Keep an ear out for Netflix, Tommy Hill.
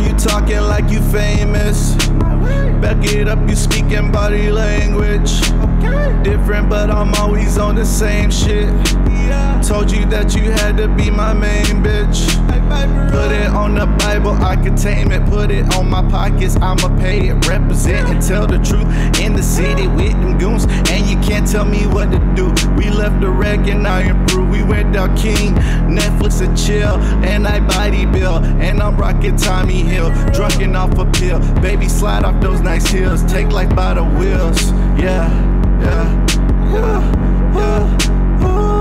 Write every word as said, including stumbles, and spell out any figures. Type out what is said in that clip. now you talking like you famous. Back it up, you speaking body language. Different, but I'm always on the same shit. Told you that you had to be my main bitch. Put it on the Bible, I can tame it. Put it on my pockets, I'ma pay it. Represent and tell the truth in the city with them goons, and you can't tell me what to do. We left the wreck and I improved. We went out king, Netflix and chill, and I body bill, and I'm rocking Tommy Hill, drunken off a pill. Baby, slide off those nice hills, take life by the wheels. Yeah, yeah, yeah, yeah, yeah.